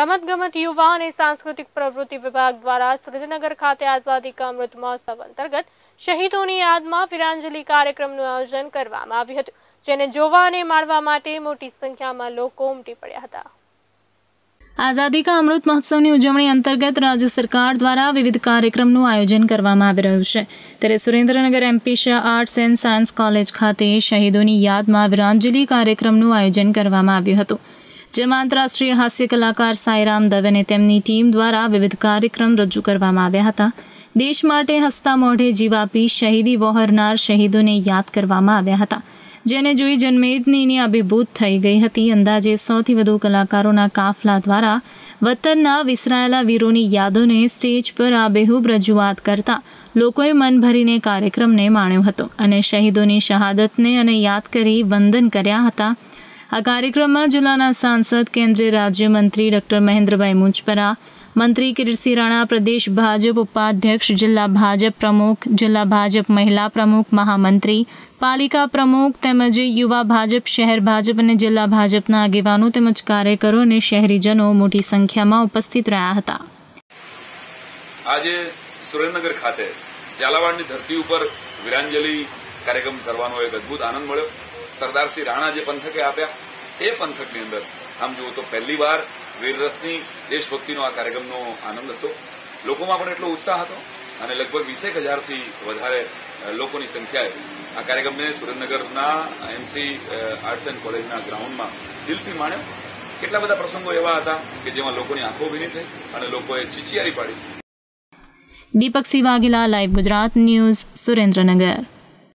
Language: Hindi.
રમતગમત યુવા અને સાંસ્કૃતિક પ્રવૃત્તિ વિભાગ દ્વારા સુરેન્દ્રનગર ખાતે આઝાદી કા અમૃત મહોત્સવ અંતર્ગત શહીદોની યાદમાં વીરાંજલિ કાર્યક્રમનું આયોજન કરવામાં આવ્યું હતું, જેને જોવા અને માણવા માટે મોટી સંખ્યામાં લોકો ઉમટી પડ્યા હતા। आजादी का अमृत महोत्सव की उजवणी अंतर्गत राज्य सरकार द्वारा विविध कार्यक्रम आयोजन करवामां आवी रह्युं छे। त्यारे Surendranagar MP Shah arts and science college खाते शहीदों की याद में वीरांजलि कार्यक्रम आयोजन करवामां आव्युं हतुं, जेमां आंतरराष्ट्रीय हास्य कलाकार साईराम दवे ने तेमनी टीम द्वारा विविध कार्यक्रम रजू करवामां आव्या हता। देश माटे हसता मोढ़े जीव आपी शहीदी वहोरनार शहीदों ने याद करवामां आव्या हता, जेने जोई जनमेदनी अभिभूत थई गई हती। अंदाजे 100 थी वधु कलाकारोना काफला द्वारा वतनना विसरायेला वीरोनी यादोने स्टेज पर आबेहूब रजूआत करता लोकोए मन भरीने कार्यक्रम ने माण्यो हतो अने शहीदोनी शहादतने अने याद करी वंदन कर्या हता। आ कार्यक्रम में जिला सांसद केन्द्रीय राज्य मंत्री डॉक्टर महेन्द्र भाई मूजपरा, मंत्री किरीटी राणा, प्रदेश भाजप उपाध्यक्ष, जिला भाजप प्रमुख, जिला भाजप महिला प्रमुख, महामंत्री, पालिका प्रमुख तेमज युवा भाजप, शहर भाजप और जिला भाजपा आगेवानों तेमज कार्यकरो और शहरीजनों मोटी संख्या में उपस्थित रहा था। आज सुरेन्द्रनगर खाते झालावाड़नी धरती पर वीरांजलि कार्यक्रम करवानो एक अद्भुत आनंद मळ्यो। सरदारसिंह राणा जे पंथके आप्या ए पंथकनी अंदर आम जुओ तो पहली बार वीररसनी देशभक्तिनो आ कार्यक्रमनो आनंद हतो। लोकोमां पण એટલો ઉત્સાહ હતો અને લગભગ 20000 થી વધારે લોકોની સંખ્યાએ આ કાર્યક્રમને સુરેન્દ્રનગરના એમસી આર્ટ્સ એન્ડ કોલેજના ગ્રાઉન્ડમાં દિલથી માણ્યો। કેટલા બધા પ્રસંગો એવા હતા કે જેમાં લોકોની આંખો ભીની થઈ અને લોકોએ ચીચિયારી પાડી। Deepak Singh, live Gujarat news, Surendranagar.